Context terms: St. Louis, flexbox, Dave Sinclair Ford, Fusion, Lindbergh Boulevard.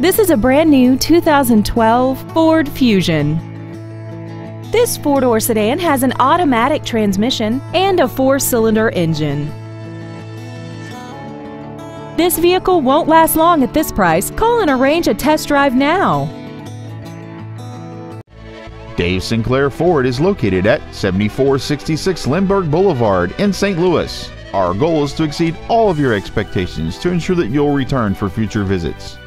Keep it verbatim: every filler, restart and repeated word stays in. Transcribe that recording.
This is a brand new two thousand twelve Ford Fusion. This four-door sedan has an automatic transmission and a four-cylinder engine. This vehicle won't last long at this price. Call and arrange a test drive now. Dave Sinclair Ford is located at seventy-four sixty-six Lindbergh Boulevard in Saint Louis. Our goal is to exceed all of your expectations to ensure that you'll return for future visits.